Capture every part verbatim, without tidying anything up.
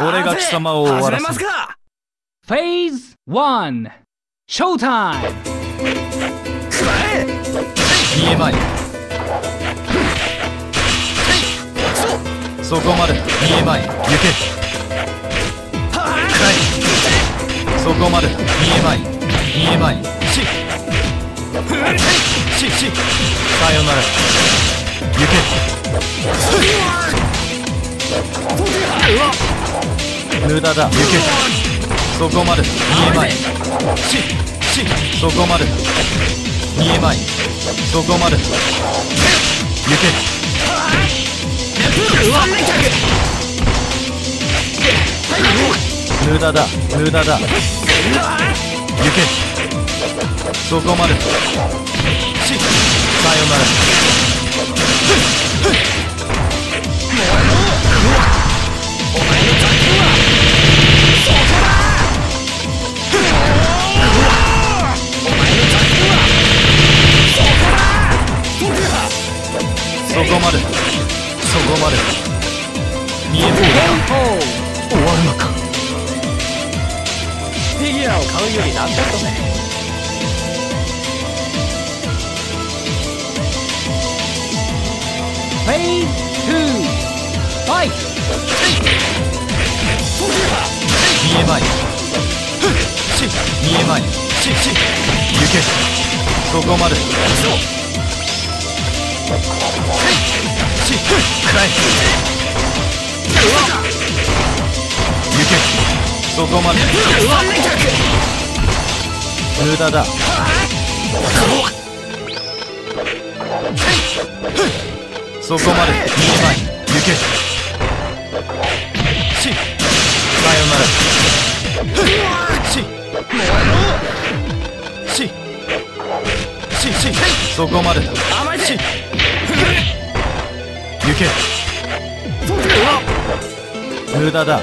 俺が貴様を終わらせますか。フェーズワンショータイム。くらえ。見えまい。そこまで見えまい。行け。はい。そこまで見えまい。見えまい。し。しし。さよなら。行け。無駄だ行け。そこまで見えまい。そこまで見えまい。そこまで行け。無駄だ無駄だ行け。そこまでさよなら。そこまでそこまで見えない。終わるのか。フィギュアを買うよりなんだったね。フェイズツーファイト。見えまい。見えまい。行け。そこまで。くらえ。行け。そこまで無駄だ。そこまで見えない。行け。さよなら。しそこまでだ。行け。無駄だ。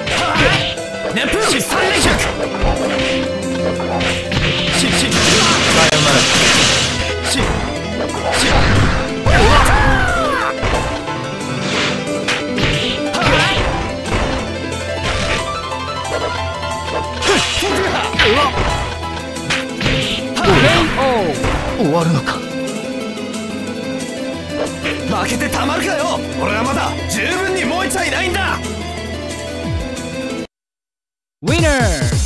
終わるのか。負けてたまるかよ。俺はまだ十分に燃えちゃいないんだ。ウィナー。